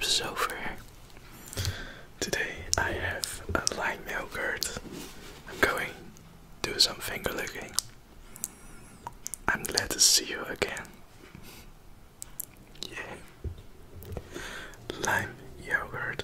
it was over. Today I have a light yogurt. I'm going to do some finger licking. I'm glad to see you again. Yeah. Lime yogurt.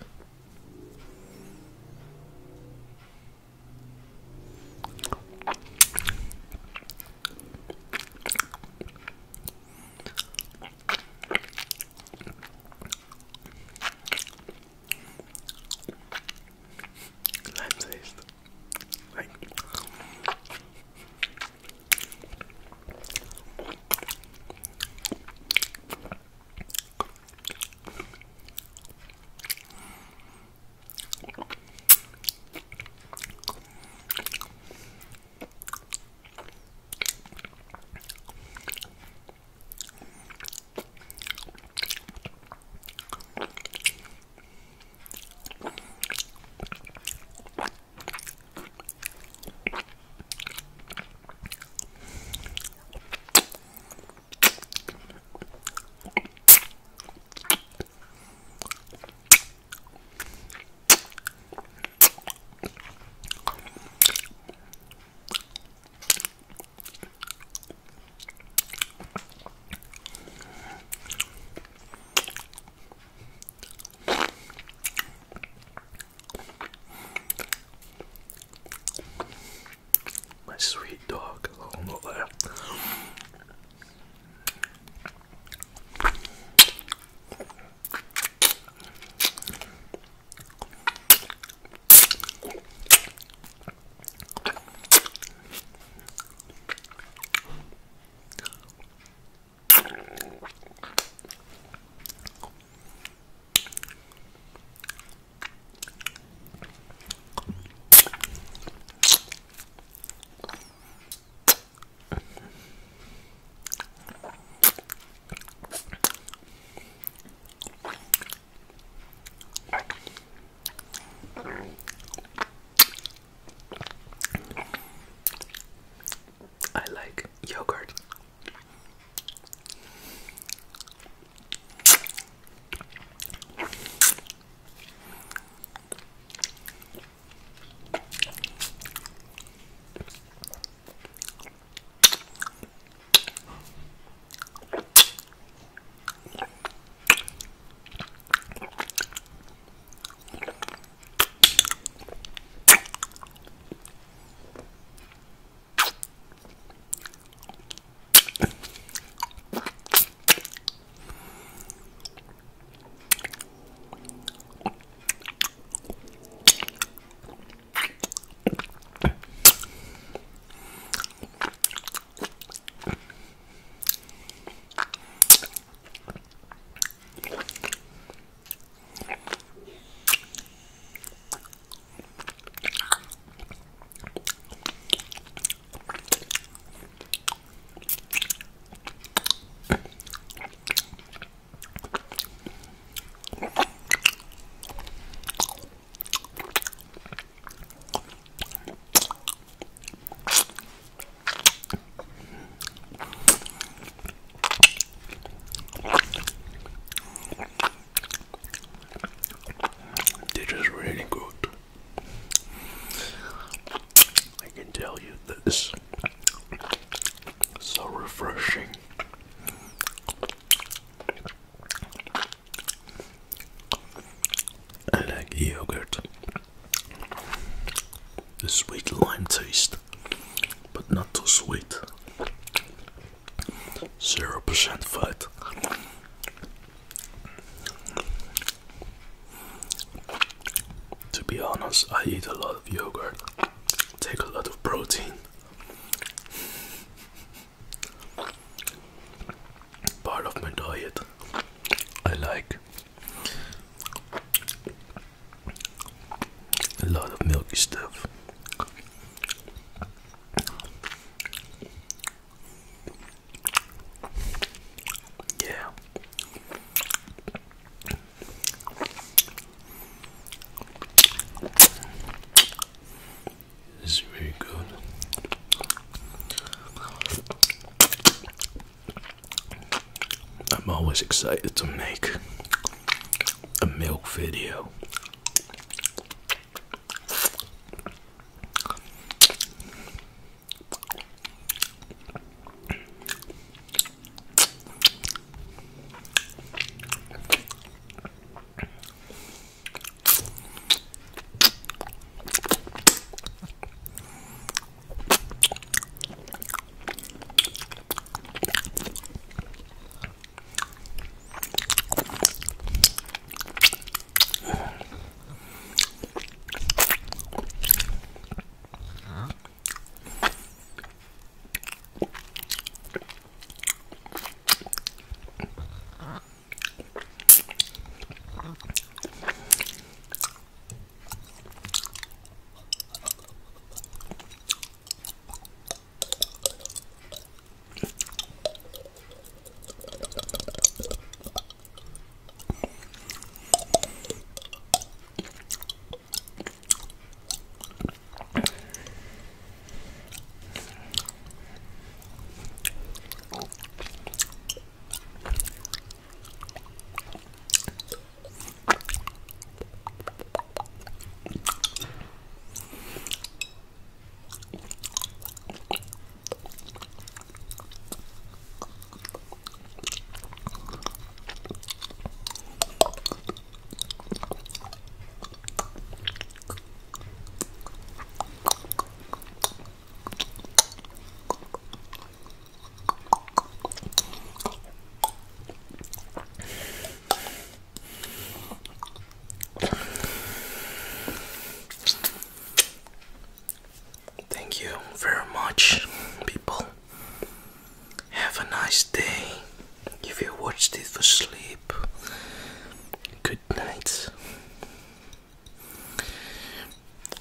I eat a lot of yogurt, take a lot of protein, part of my diet. I like a lot of milky stuff. I'm always excited to make the milk video.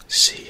See